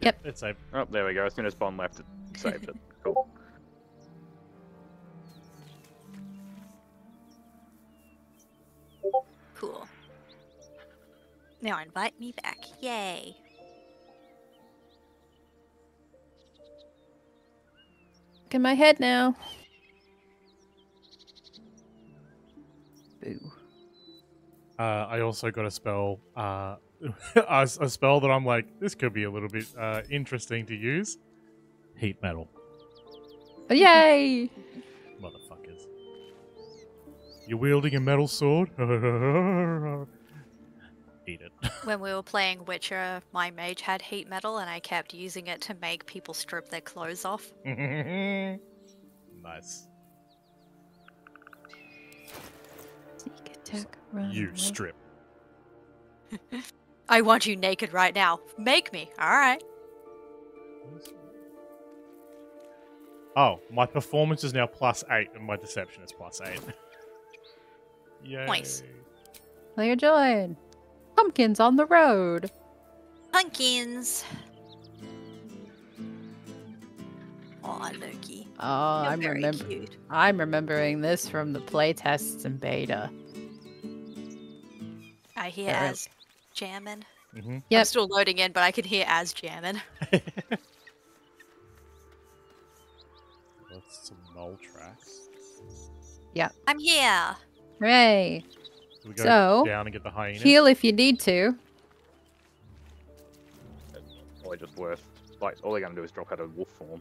Yep. It's saved. Oh, there we go. As soon as Bond left, it saved it. Cool. Cool. Now invite me back. Yay. Look in my head now. Boo. I also got a spell, a spell that I'm like, this could be a little bit interesting to use. Heat metal. Yay! Motherfuckers. You're wielding a metal sword? Eat it. When we were playing Witcher, my mage had heat metal and I kept using it to make people strip their clothes off. Nice. You strip. I want you naked right now. Make me. Alright. Oh, my performance is now +8 and my deception is +8. Yay. Nice. Player join. Pumpkins on the road. Pumpkins. Aw, Loki. Oh, I'm remembering this from the playtests and beta. I hear Az jamming. Mm-hmm. Yep. I'm still loading in, but I can hear Az jamming. That's some null tracks. Yeah. I'm here. Hooray. We go down and get the hyena. Heal if you need to. That's probably just worth. Like, all they're going to do is drop out of wolf form.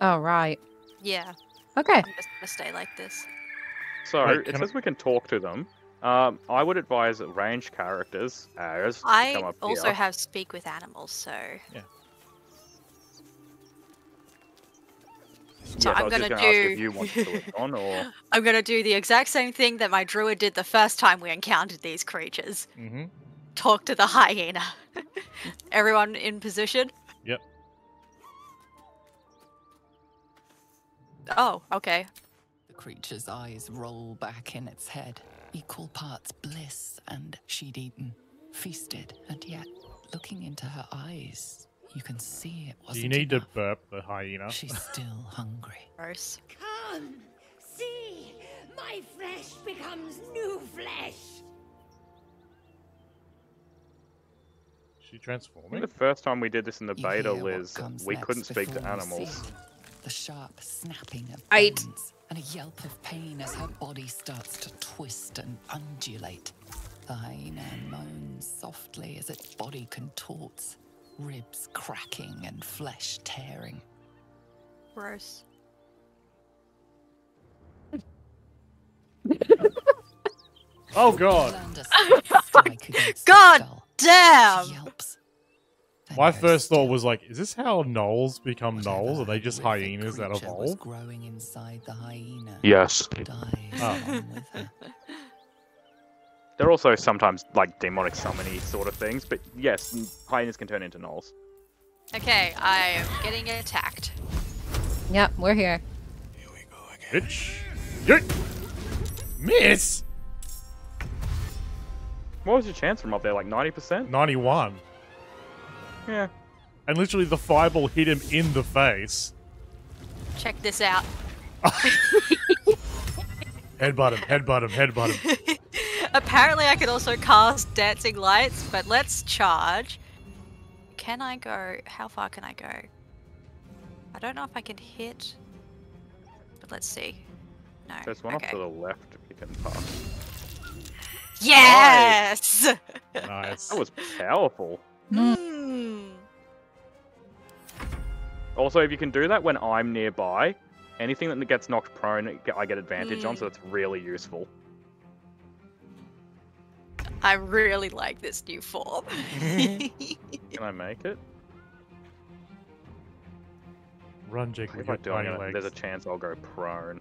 Oh, right. Yeah. Okay. I'm just going to stay like this. So, it says we can talk to them. I would advise that range characters as come up also here. Have speak with animals, so yeah. So yeah, I'm gonna do. If you want to switch on, or I'm gonna do the exact same thing that my druid did the first time we encountered these creatures. Mm-hmm. Talk to the hyena. Everyone in position. Yep. Oh, okay. The creature's eyes roll back in its head. Equal parts bliss and she'd eaten, feasted, and yet looking into her eyes, you can see it wasn't enough. You need to burp the hyena. She's still hungry. Gross. Come, see, my flesh becomes new flesh. She transformed. The first time we did this in the beta, Liz, we couldn't speak to animals. The sharp snapping of bones and a yelp of pain as her body starts to twist and undulate. The hyena moans softly as its body contorts, ribs cracking and flesh tearing. Gross. Oh god. God damn! My first thought was like, is this how gnolls become gnolls? Are they just hyenas that evolve? Growing inside the hyena. Yes. Oh. They're also sometimes like demonic summony sort of things, but yes, hyenas can turn into gnolls. Okay, I'm getting attacked. Yep, we're here. Here we go again. Bitch. Yeet. Miss. What was your chance from up there? Like 90%? 91. Yeah. And literally the fireball hit him in the face. Check this out. Headbutt him, headbutt him, headbutt him. Apparently I can also cast dancing lights, but let's charge. Can I go? How far can I go? I don't know if I can hit, but let's see. No. There's one off to the left if you can pass. Yes! Nice. Nice. That was powerful. Mm. Also, if you can do that when I'm nearby, anything that gets knocked prone, I get advantage on, so it's really useful. I really like this new form. Can I make it? Run, Jake. If I do, there's a chance I'll go prone.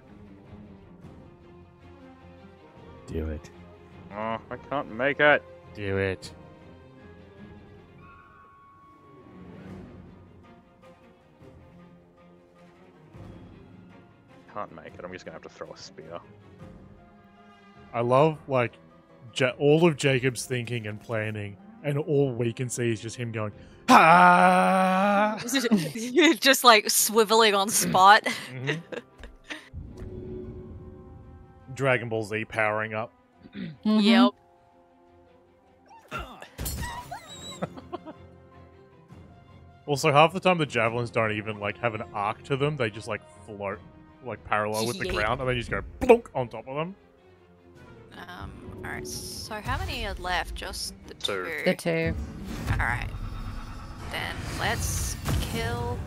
Do it. Oh, I can't make it. Do it. Can't make it. I'm just gonna have to throw a spear. I love like all of Jacob's thinking and planning, and all we can see is just him going, ah! Just like swiveling on spot. Mm-hmm. Dragon Ball Z powering up. Mm-hmm. Yep. Also, half the time the javelins don't even like have an arc to them; they just like float, like parallel with the ground, and they just go plonk on top of them. All right. So how many are left? Just the two. The two. All right. Then let's kill.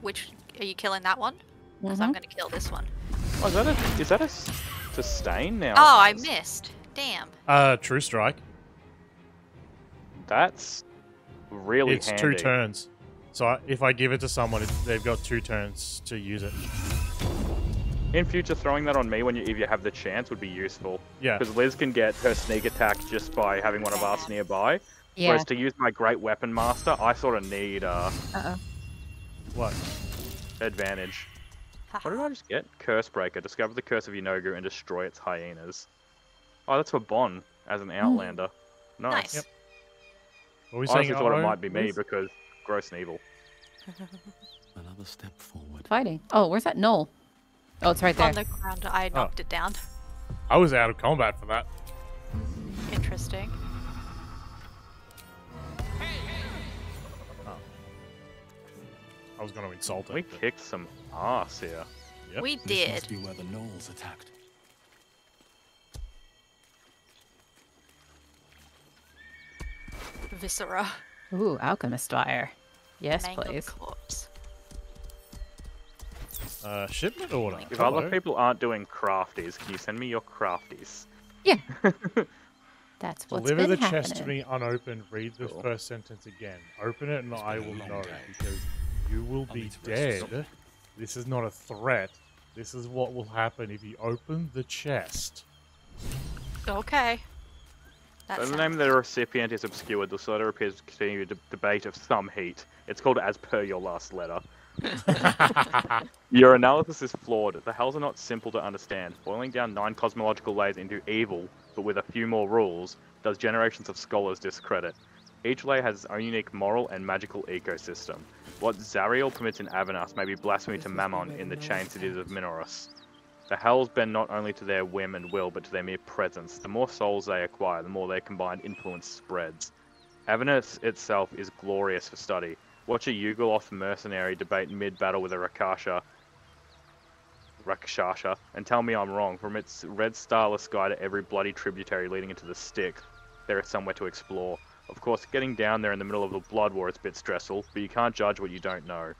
Which are you killing? That one? Because I'm going to kill this one. Oh, is that a? Is that a sustain now? Oh, I missed. Damn. True strike. That's really. It's handy. 2 turns. So if I give it to someone, they've got 2 turns to use it. In future, throwing that on me when you, if you have the chance would be useful. Yeah. Because Liz can get her sneak attack just by having one of us nearby. Yeah. Whereas to use my Great Weapon Master, I sort of need what? Advantage. What did I just get? Curse Breaker. Discover the curse of Inogu and destroy its hyenas. Oh, that's for Bon as an Outlander. Nice. Yep. We honestly thought it might be me because gross and evil. Another step forward. Fighting. Oh, where's that knoll? Oh, it's right there. On the ground, I knocked it down. I was out of combat for that. Interesting. Oh. I was going to insult it. We kicked some ass here. Yep. We did. This must be where the gnolls attacked. Viscera. Ooh, alchemist fire. Yes, please. Corpse. Shipment order. If other people aren't doing crafties, can you send me your crafties? Yeah. That's what's Deliver been the happening. Chest to me unopened. Read the first sentence again. Open it and I will know because you will be dead. This is not a threat. This is what will happen if you open the chest. Okay. So the name of the recipient is obscured. The letter appears to continue a debate of some heat. It's called As Per Your Last Letter. Your analysis is flawed. The hells are not simple to understand. Boiling down 9 cosmological layers into evil, but with a few more rules, does generations of scholars discredit. Each layer has its own unique moral and magical ecosystem. What Zariel permits in Avernus may be blasphemy to Mammon in the chained cities of Minoris. The hells bend not only to their whim and will, but to their mere presence. The more souls they acquire, the more their combined influence spreads. Avernus itself is glorious for study. Watch a Yugoloth mercenary debate mid-battle with a Rakshasa, and tell me I'm wrong. From its red starless sky to every bloody tributary leading into the Styx, there is somewhere to explore. Of course, getting down there in the middle of the blood war is a bit stressful, but you can't judge what you don't know.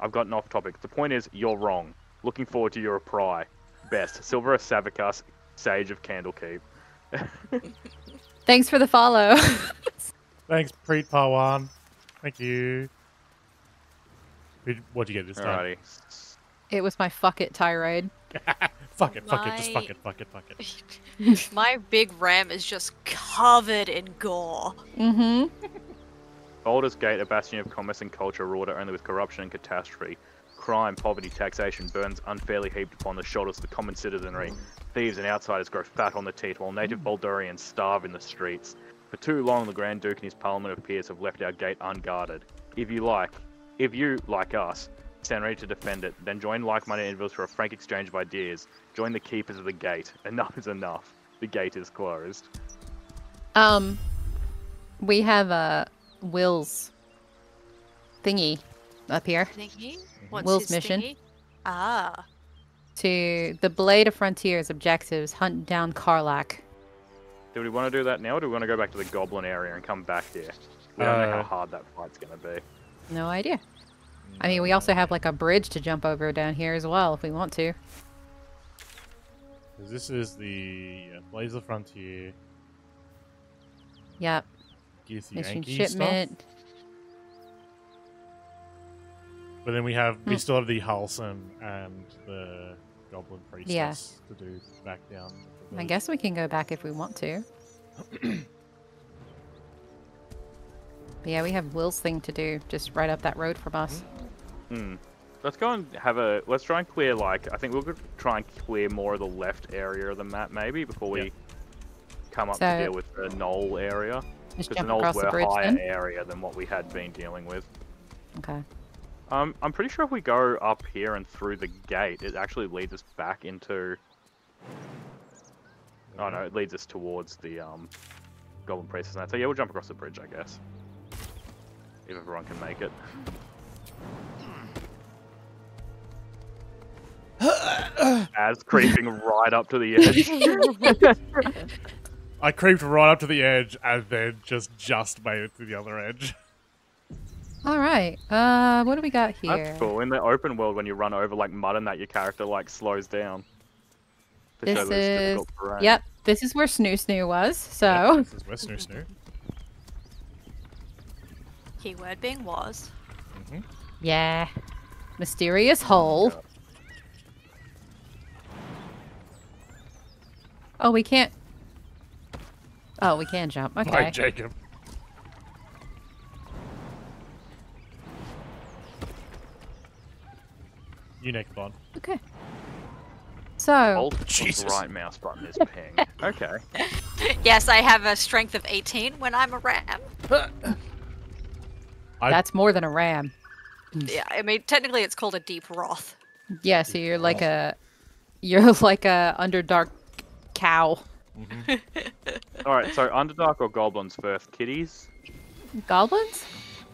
I've gotten off topic. The point is, you're wrong. Looking forward to your reply. Best, Silvera Savicus, Sage of Candlekeep. Thanks for the follow. Thanks, Preet Pawan. Thank you. What'd you get this time? Alrighty. It was my fuck it tirade. Fuck it, fuck it, just fuck it, fuck it, fuck it. My big ram is just covered in gore. Mm-hmm. Baldur's Gate, a bastion of commerce and culture, wrought only with corruption and catastrophe. Crime, poverty, taxation burns unfairly heaped upon the shoulders of the common citizenry. Thieves and outsiders grow fat on the teeth while native Baldurians starve in the streets. For too long, the Grand Duke and his Parliament of Peers have left our gate unguarded. If you, like us, stand ready to defend it, then join like-minded individuals for a frank exchange of ideas. Join the keepers of the gate. Enough is enough. The gate is closed. We have a Will's thingy up here. Thingy? What's Will's mission? Thingy? Ah. To the Blade of Frontiers objectives, hunt down Karlak. Do we want to do that now, or do we want to go back to the goblin area and come back here? We don't know how hard that fight's going to be. No idea. I mean, we also have like a bridge to jump over down here as well, if we want to. Because this is the Blade of the Frontier. Yep. Mission shipment. Stuff. But then we have, we still have the Halson and the Goblin Priestess to do back down. I guess we can go back if we want to. But yeah, we have Will's thing to do, just right up that road from us. Hmm. Let's go and have a, let's try and clear, like, I think we'll try and clear more of the left area of the map, maybe, before we come up to deal with the knoll area. Just jump across the bridge then? Because an old area than what we had been dealing with. Okay. I'm pretty sure if we go up here and through the gate, it actually leads us back into... Oh no, it leads us towards the Goblin Priestess. So yeah, we'll jump across the bridge, I guess. If everyone can make it. As creeping right up to the edge. I creeped right up to the edge and then just made it to the other edge. Alright, what do we got here? That's cool. In the open world, when you run over like mud and that, your character like slows down. This is... Yep, this is where Snoo Snoo was, so... Yep, this is where Snoo Snoo. Keyword being was. Mm-hmm. Yeah. Mysterious hole. Oh, oh, we can't... Oh, we can jump. Okay. Hi, Jacob. Unique bond. Okay. So... Old Jesus. Right mouse button is ping. Okay. Yes, I have a strength of 18 when I'm a ram. That's more than a ram. Yeah, I mean, technically it's called a deep wrath. Yeah, so you're like a... You're like a Underdark cow. Mm-hmm. Alright, so Underdark or Goblins first? Kitties? Goblins?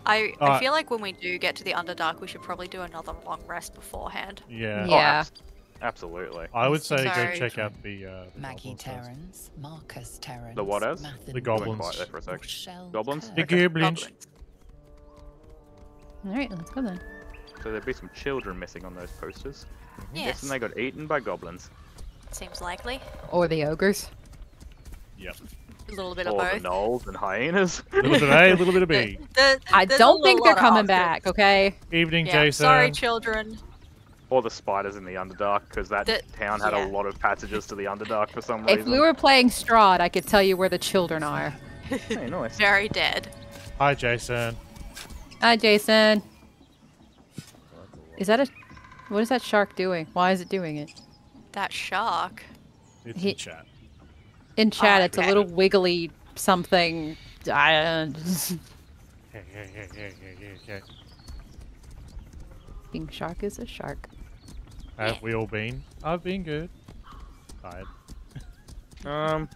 I feel like when we do get to the Underdark, we should probably do another long rest beforehand. Yeah. Yeah. Oh, absolutely. I would say go check out the Maggie Terrans, Marcus Terrans. The what else? The Goblins. There for a sec. Goblins? The Goblins. Alright, let's go then. So there'd be some children missing on those posters. Mm-hmm. Yes. And they got eaten by goblins. Seems likely. Or the ogres. Yep. A little bit of both. Or the gnolls and hyenas. A little bit of A, a little bit of B. I don't think they're coming back, okay? Evening, Jason. Sorry, children. Or the spiders in the Underdark, because that town had a lot of passages to the Underdark for some reason. If we were playing Strahd, I could tell you where the children are. Hey, nice. Very dead. Hi, Jason. Hi, Jason. Is that a... What is that shark doing? Why is it doing it? That shark. It's in chat. In chat, it's a little wiggly something. Yeah. Being shark is a shark. Have we all been? I've been good. Tired.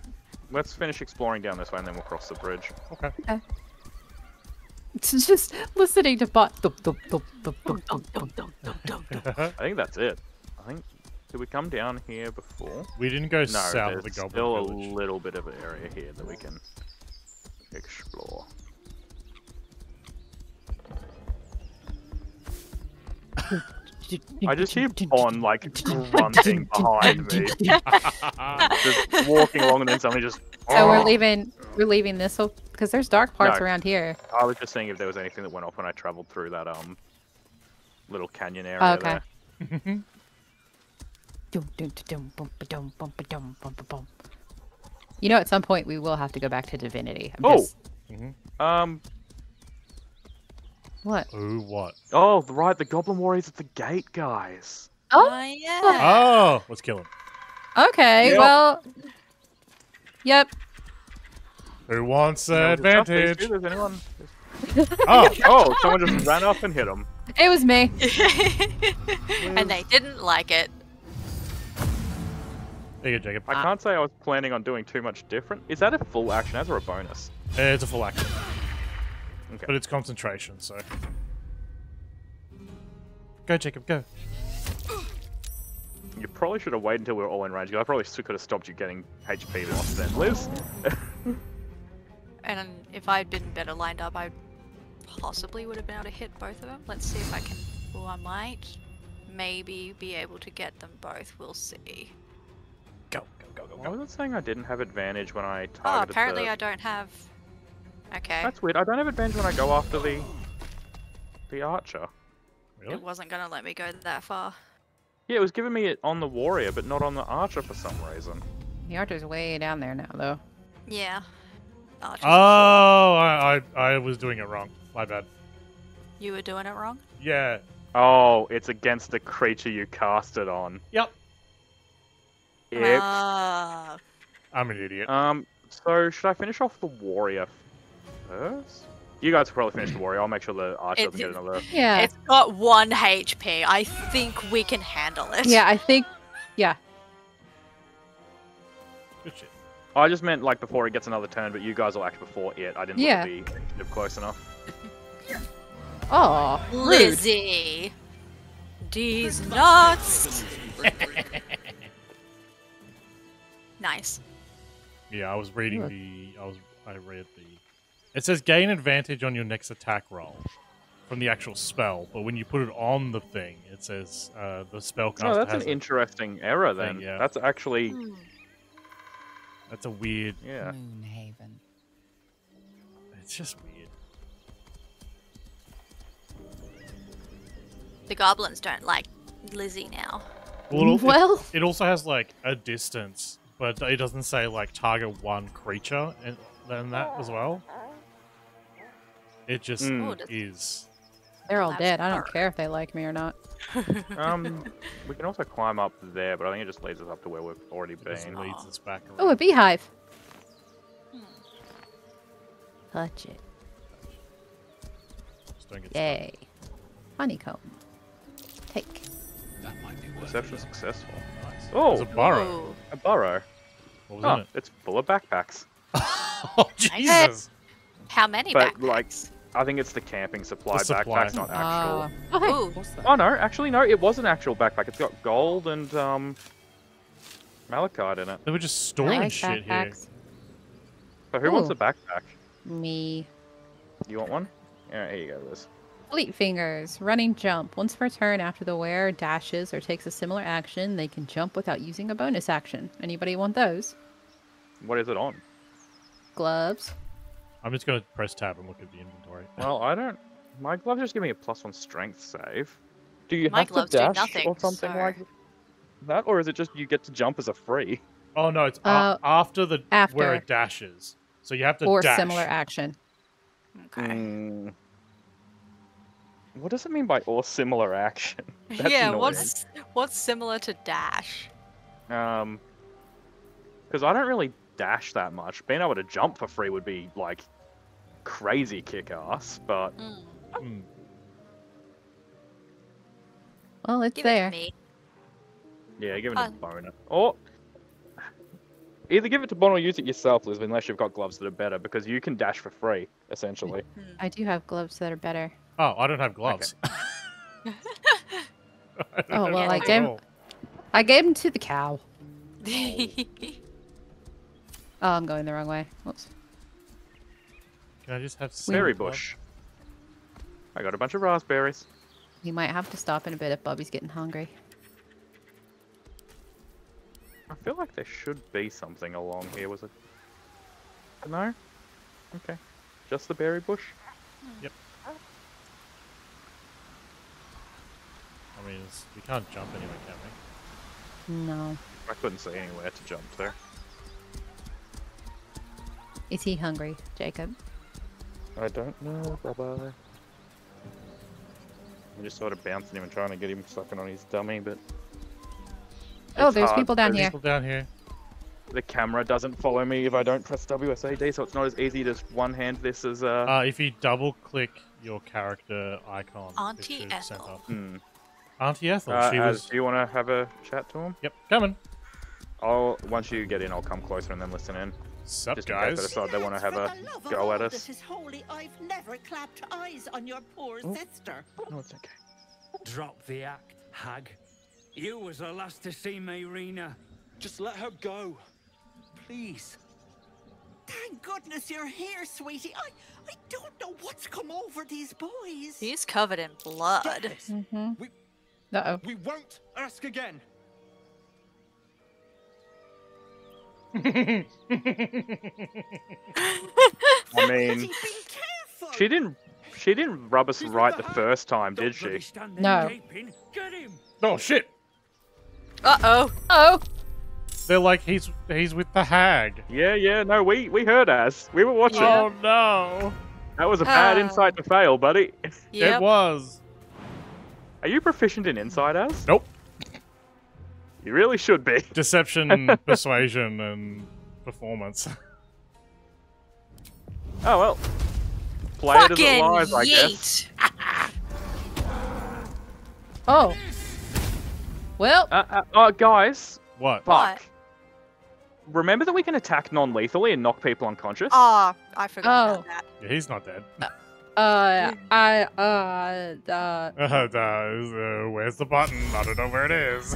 Let's finish exploring down this way and then we'll cross the bridge. Okay. It's just listening to I think that's it. Did we come down here before? We didn't go south of the Goblin Village. There's still a little bit of an area here that we can explore. I just hear Bon like grunting behind me. Just walking along and then suddenly just... So we're leaving this because there's dark parts around here. I was just seeing if there was anything that went off when I traveled through that little canyon area there. You know, at some point we will have to go back to Divinity. What? Ooh, what? Oh, right, the Goblin Warriors at the gate, guys. Oh, yeah. Oh, let's kill him. Okay, well... Yep. Who wants advantage? Oh, someone just ran up and hit him. It was me. And they didn't like it. There you go, Jacob. I can't say I was planning on doing too much different. Is that a full action as or a bonus? It's a full action. Okay. But it's concentration, so... Go, Jacob, go. You probably should have waited until we were all in range. I probably could have stopped you getting HP lost then, Liz. And if I had been better lined up, I possibly would have been able to hit both of them. Let's see if I can... Well, I might maybe be able to get them both. We'll see. Go. I wasn't saying I didn't have advantage when I targeted Oh, apparently I don't have... Okay. That's weird. I don't have advantage when I go after the archer. Really? It wasn't going to let me go that far. Yeah, it was giving me it on the warrior, but not on the archer for some reason. The archer's way down there now, though. Yeah. Archer's I was doing it wrong. My bad. You were doing it wrong? Yeah. Oh, it's against the creature you cast it on. Yep. I'm an idiot. So should I finish off the warrior first? You guys will probably finish the warrior. I'll make sure the archer doesn't get another. Yeah. It's got 1 HP. I think we can handle it. Yeah, I think. Yeah. Good shit. I just meant like before it gets another turn, but you guys will act before it. I didn't want to be close enough. Oh, Lizzie. Rude. These nuts. Nice. Yeah, I was reading the. I read the. It says gain advantage on your next attack roll from the actual spell, but when you put it on the thing, it says the spell caster. Oh, that's has an interesting error then. Thing, yeah. That's actually. That's a weird. Yeah. Moonhaven. It's just weird. The goblins don't like Lizzie now. Well, it also has like a distance, but it doesn't say like target one creature and then that as well. It just is. They're all dead. I don't care if they like me or not. We can also climb up there, but I think it just leads us up to where we've already been. It leads us back around. Oh, a beehive. Touch it. Just don't get Yay. Stuck. Honeycomb. Take. That might be Perception successful. Nice. Oh, it's a burrow. Ooh. A burrow. What was in it? It's full of backpacks. Oh, Jesus. How many backpacks? Like, I think it's the camping supply backpacks, not actual. Oh, hey. Oh, no. Actually, no. It was an actual backpack. It's got gold and malachite in it. They were just storing shit backpacks. Here. So who wants a backpack? Me. You want one? All right, here you go, Liz. Fleet fingers. Running jump. Once per turn after the wearer dashes or takes a similar action, they can jump without using a bonus action. Anybody want those? What is it on? Gloves. I'm just going to press tab and look at the inventory. Well, I don't... My gloves just give me a +1 strength save. Do you have to dash or something like that? Or is it just you get to jump as a free? Oh, no. It's after where it dashes. So you have to dash. Or similar action. Okay. What does it mean by or similar action? That's annoying. What's similar to dash? Because I don't really... dash that much. Being able to jump for free would be like crazy kick-ass, but well, it's give there. It to me. Yeah, give it to Bona. Or either give it to Bona or use it yourself, Liz, unless you've got gloves that are better, because you can dash for free, essentially. I do have gloves that are better. Oh, I don't have gloves. Okay. Oh well, I gave them to the cow. Oh, I'm going the wrong way. Whoops. Can I just have berry bush? I got a bunch of raspberries. You might have to stop in a bit if Bobby's getting hungry. I feel like there should be something along here. Was it? No? Okay. Just the berry bush? Yep. I mean, we can't jump anywhere, can we? No. I couldn't see anywhere to jump there. Is he hungry, Jacob? I don't know, Bubba. I'm just sort of bouncing him and trying to get him sucking on his dummy, but... Oh, there's people down here. The camera doesn't follow me if I don't press WSAD, so it's not as easy to one-hand this as a... if you double-click your character icon... Auntie Ethel. Auntie Ethel, she was... Do you want to have a chat to him? Yep, coming. Once you get in, I'll come closer and then listen in. Sup, just guys? Decide they want to have a go at us. This is holy. I've never clapped eyes on your poor sister. No, it's okay. Drop the act, hag. You was the last to see Marina. Just let her go, please. Thank goodness you're here, sweetie. I don't know what's come over these boys. He's covered in blood. We won't ask again. I mean, she didn't rub us right the first time, did she? No. Oh shit. Oh. They're like he's with the hag. Yeah. No, we heard as we were watching. Oh no. That was a bad insight to fail, buddy. Yep. It was. Are you proficient in insight as? Nope. You really should be. Deception, persuasion, and performance. Oh, well. Play it as it lies, I guess. Oh. Well. Guys. What? Fuck. Remember that we can attack non-lethally and knock people unconscious? Ah, oh, I forgot about that. Yeah, he's not dead. Where's the button? I don't know where it is.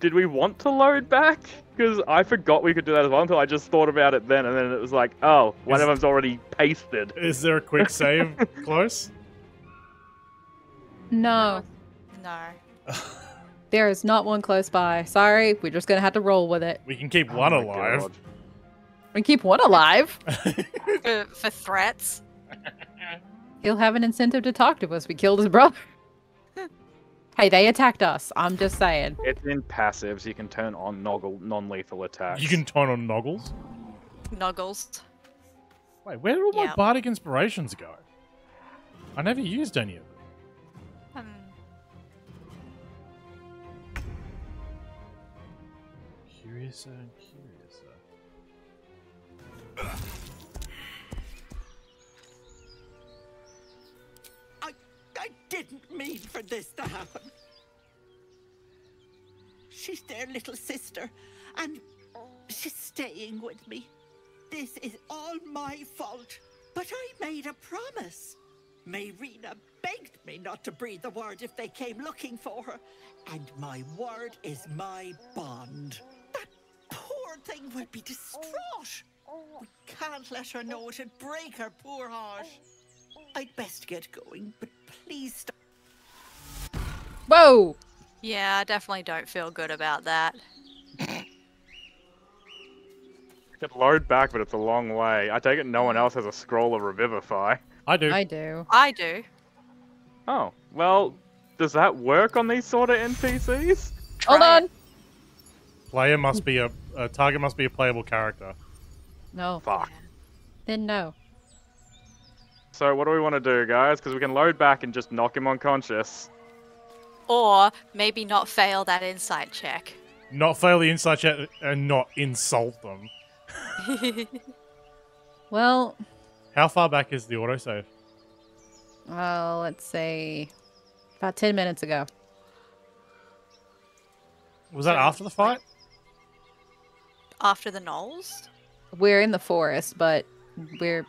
Did we want to load back? Because I forgot we could do that as well until I just thought about it then, and then it was like, oh, one of them's already pasted. Is there a quick save close? No. No. There is not one close by. Sorry, we're just gonna have to roll with it. We can keep one alive. God. We can keep one alive? For threats? He'll have an incentive to talk to us. We killed his brother. Hey, they attacked us. I'm just saying. It's in passives. You can turn on non-lethal attacks. You can turn on noggles? Noggles. Wait, where did all my bardic inspirations go? I never used any of them. Curiouser and curiouser. I didn't mean for this to happen. She's their little sister, and she's staying with me. This is all my fault, but I made a promise. Marina begged me not to breathe a word if they came looking for her, and my word is my bond. That poor thing will be distraught. We can't let her know it would break her poor heart. I'd best get going, but please stop. Whoa! Yeah, I definitely don't feel good about that. Could load back, but it's a long way. I take it no one else has a scroll of Revivify. I do. I do. I do. Oh, well, does that work on these sort of NPCs? Hold on! Player must be a target must be a playable character. No. Fuck. Then no. So what do we want to do, guys? Because we can load back and just knock him unconscious. Or maybe not fail that insight check. Not fail the insight check and not insult them. Well... How far back is the autosave? Well, let's see... About 10 minutes ago. Was that after the fight? After the Knolls? We're in the forest, but we're...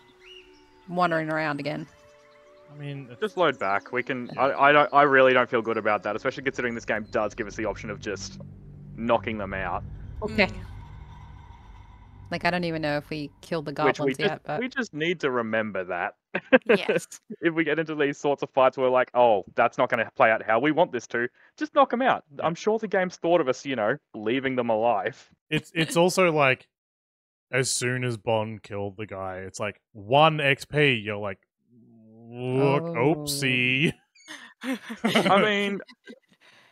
wandering around again. I mean, just load back. We can. I really don't feel good about that, especially considering this game does give us the option of just knocking them out. Okay. Like, I don't even know if we killed the goblins yet. But we just need to remember that. Yes. If we get into these sorts of fights, we're like, oh, that's not going to play out how we want this to. Just knock them out. I'm sure the game's thought of us, you know, leaving them alive. It's also like. As soon as Bond killed the guy, it's like 1 XP. You're like, look, oopsie. I mean,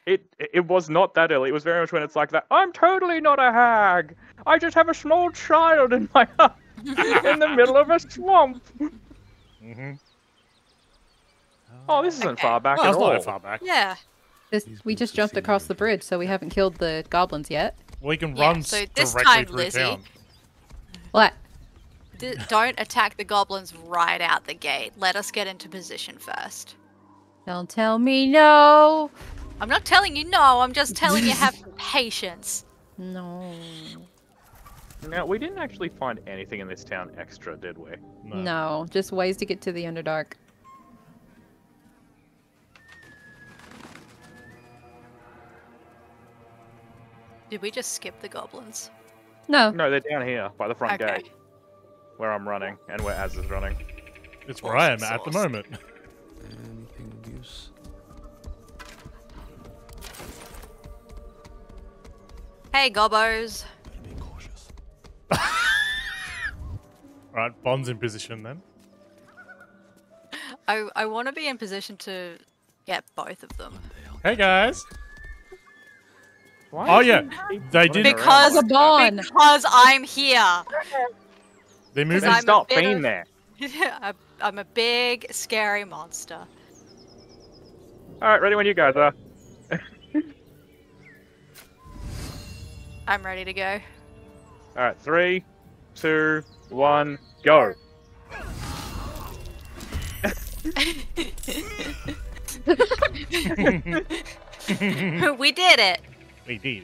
it was not that early. It was very much when it's like that. I'm totally not a hag. I just have a small child in my hut in the middle of a swamp. Mm-hmm. Oh, this isn't far back at all. Not far back. Yeah, we just jumped across the bridge, so we haven't killed the goblins yet. We can run directly through town. What? Don't attack the goblins right out the gate. Let us get into position first. Don't tell me no. I'm not telling you no. I'm just telling you have some patience. No. Now, we didn't actually find anything in this town extra, did we? No, just ways to get to the Underdark. Did we just skip the goblins? No. No, they're down here by the front gate, where I'm running and where Az is running. It's where I am at the moment. Anything of use? Hey, gobbos. Be cautious. All right, Bond's in position then. I want to be in position to get both of them. Hey guys. Why they did because I'm here. They moved. Stop being there. I'm a big scary monster. All right, ready when you guys are. I'm ready to go. Alright, 3, 2, 1, go! We did it! We did it.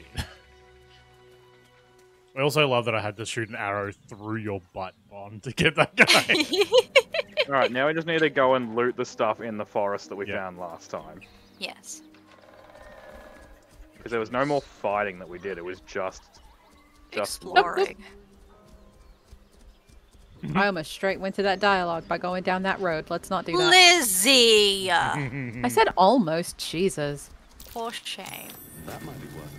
I also love that I had to shoot an arrow through your butt, Bon, to get that guy. Alright, now we just need to go and loot the stuff in the forest that we found last time. Yes. Because there was no more fighting that we did, it was just exploring. I almost straight went to that dialogue by going down that road. Let's not do that. Lizzie! I said almost, Jesus. For shame. That might be worth it.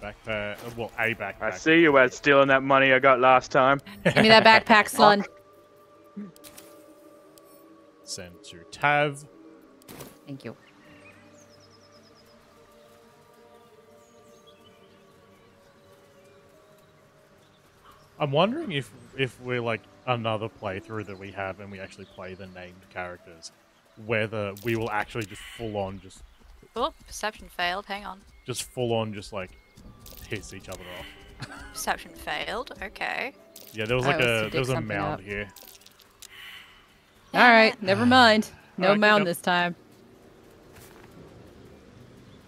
Backpack. Well, a backpack. I see you as stealing that money I got last time. Give me that backpack, son. Send to Tav. Thank you. I'm wondering if we're like another playthrough that we have and we actually play the named characters, whether we will actually just full on just. Oh, perception failed. Hang on. Just full on, just like. Piss each other off. Perception failed. Okay. Yeah, there was like there was a mound here. All right, never mind. No mound this time.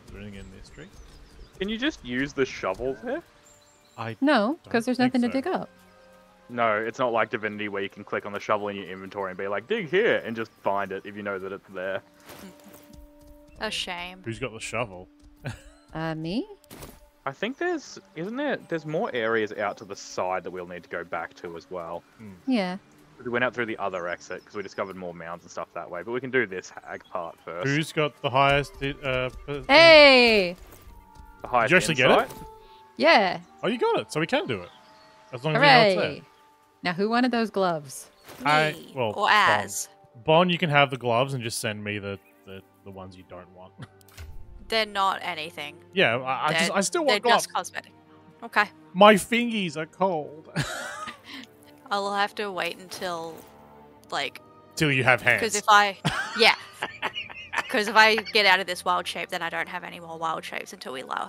Is there anything in this tree? Can you just use the shovel there? No, because there's nothing to dig up. No, it's not like Divinity where you can click on the shovel in your inventory and be like, dig here, and just find it if you know that it's there. A shame. Who's got the shovel? Me. I think there's more areas out to the side that we'll need to go back to as well. Mm. Yeah. We went out through the other exit because we discovered more mounds and stuff that way, but we can do this hag part first. Who's got the highest? Hey! The highest. Did you actually get it? Yeah. Oh, you got it, so we can do it. As long as we know it's there. Now, who wanted those gloves? Bon, you can have the gloves and just send me the ones you don't want. They're not anything. Yeah, I still want gloves. They're just cosmetic. Okay. My fingies are cold. I'll have to wait until, like... Till you have hands. Because if I... Yeah. Because if I get out of this wild shape, then I don't have any more wild shapes until we long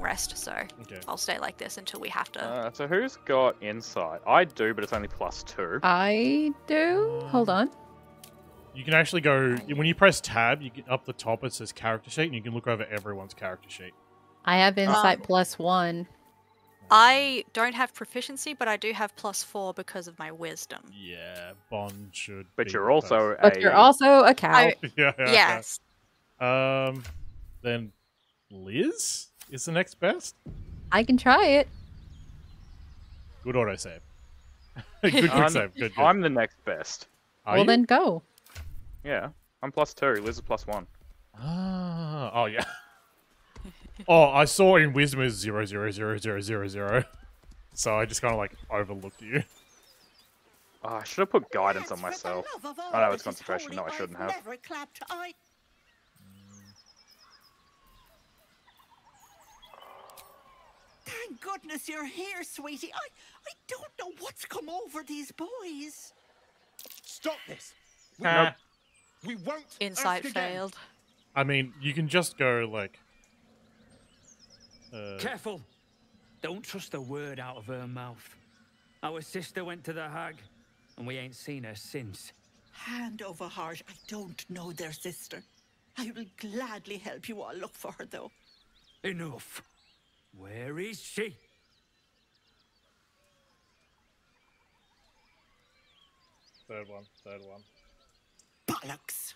rest, so okay. I'll stay like this until we have to... So who's got insight? I do, but it's only +2. I do? Hold on. You can actually go, when you press tab, you get up the top, it says character sheet, and you can look over everyone's character sheet. I have insight +1. I don't have proficiency, but I do have +4 because of my wisdom. Yeah, Bond should But you're also a cow. Yes. Then Liz is the next best? I can try it. Good autosave. Good quick save. Good, good. I'm the next best. Then go. Yeah, I'm +2. Liz is +1. Ah, oh yeah. Oh, I saw in wisdom is 0, 0, 0, 0, 0, 0. So I just kind of like overlooked you. Oh, I should have put guidance on myself. I know it's concentration. No, I shouldn't have. Thank goodness you're here, sweetie. I don't know what's come over these boys. Stop this. Nope. We won't. Insight failed. I mean, you can just go like. Careful! Don't trust a word out of her mouth. Our sister went to the hag, and we ain't seen her since. Hand over heart, I don't know their sister. I will gladly help you all look for her, though. Enough. Where is she? Third one. Bollocks!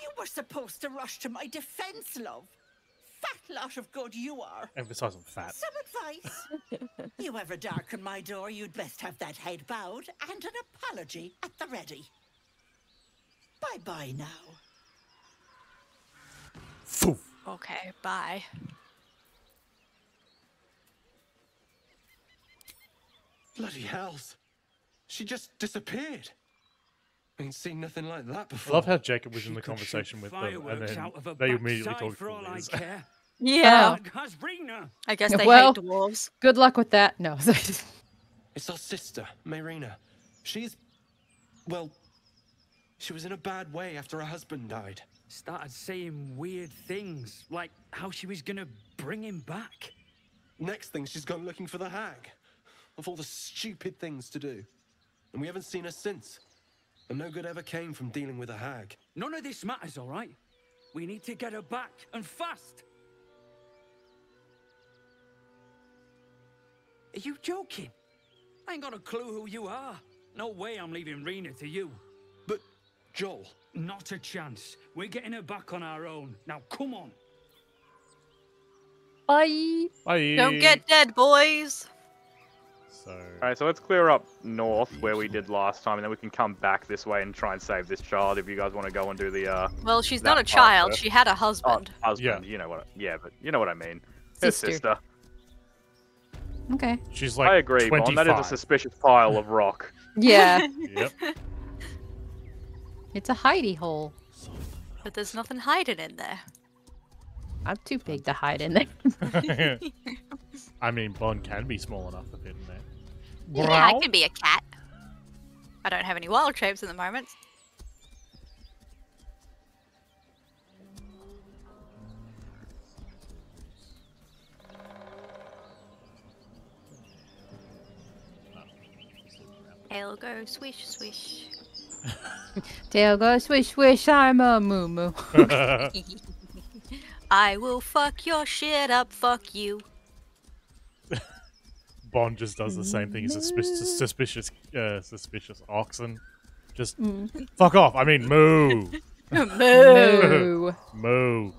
You were supposed to rush to my defense, love. Fat lot of good you are. Emphasize on fat. Some advice. You ever darken my door, you'd best have that head bowed and an apology at the ready. Bye-bye now. Foof. Okay, bye. Bloody hells. She just disappeared. I ain't seen nothing like that before. I love how Jacob was in the conversation with them, and then they immediately talked to Liz. Yeah. I guess they hate dwarves. Good luck with that. No. It's our sister, Marina. She's... Well, she was in a bad way after her husband died. started saying weird things, like how she was gonna bring him back. Next thing, she's gone looking for the hag. Of all the stupid things to do. And we haven't seen her since. And no good ever came from dealing with a hag. None of this matters, all right? We need to get her back, and fast! Are you joking? I ain't got a clue who you are. No way I'm leaving Rena to you. But, Joel... Not a chance. We're getting her back on our own. Now, come on. Bye. Bye. Don't get dead, boys. So... Alright, so let's clear up north where we did last time, and then we can come back this way and try and save this child if you guys want to go and do the, Well, she's not a child. She had a husband. Oh, husband. Yeah. You know what... Yeah, but you know what I mean. Her sister. Okay. She's like, I agree, 25. Bon. That is a suspicious pile of rock. Yeah. Yep. It's a hidey hole. But there's nothing hiding in there. I'm too big to hide in there. I mean, Bon can be small enough to fit in there. Yeah, wow. I can be a cat. I don't have any wild shapes at the moment. Tail go swish swish. Tail go swish swish, I'm a moo moo. I will fuck your shit up, fuck you. Bon just does the same thing as suspicious oxen. Just fuck off, I mean moo. Moo. Moo.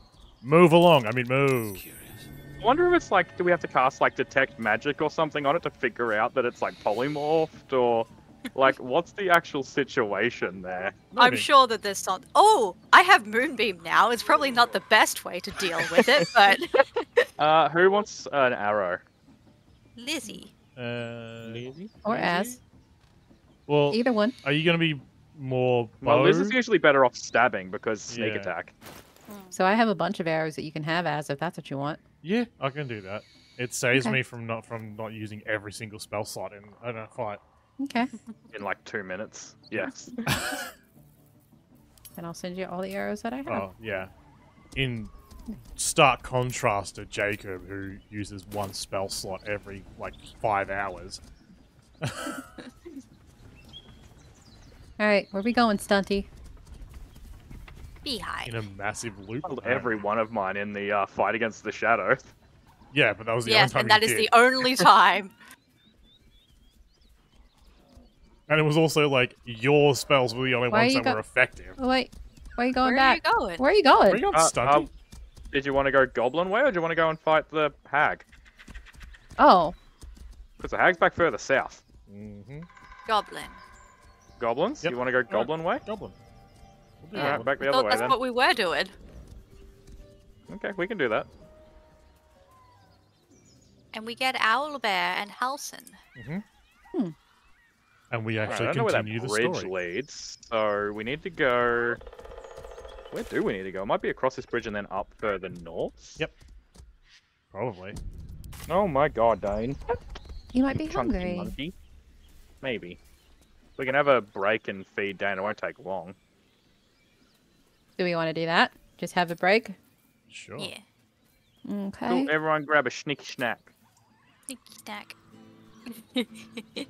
Move along, I mean moo. I wonder if it's like, do we have to cast like detect magic or something on it to figure out that it's like polymorphed or... Like, what's the actual situation there? I'm sure that there's some... Oh, I have Moonbeam now. It's probably not the best way to deal with it, but... who wants an arrow? Lizzie. Lizzie? Or Az. Well, either one. Are you going to be more bow? Well, Liz is usually better off stabbing because sneak attack. So I have a bunch of arrows that you can have, Az, if that's what you want. Yeah, I can do that. It saves me from not using every single spell slot in a fight. Okay. In like 2 minutes. Yes. And I'll send you all the arrows that I have. Oh, yeah. In stark contrast to Jacob, who uses one spell slot every, like, 5 hours. Alright, where are we going, Stunty? Beehive. In a massive loop. I killed every one of mine in the fight against the shadow. Yeah, but that was the only time. Yes, and that is the only time. And it was also like your spells were the only ones that were effective. Oh, wait, where are you going back? Where are you going? Where are you going, Stunty? Did you want to go goblin way, or do you want to go and fight the hag? Oh. Because the hag's back further south. Mm-hmm. Goblin. Goblins? Yep. You want to go goblin way? Goblin. We'll Alright, back the other way then. I thought that's what we were doing. Okay, we can do that. And we get Owlbear and Halson. Mm-hmm. Hmm. And we actually continue the story. I don't know where that bridge leads, so we need to go... Where do we need to go? It might be across this bridge and then up further north. Yep. Probably. Oh my god, Dane. You might be hungry. Monkey. Maybe. We can have a break and feed Dane. It won't take long. Do we want to do that? Just have a break? Sure. Yeah. Okay. Cool. Everyone grab a snicky snack. Snicky snack.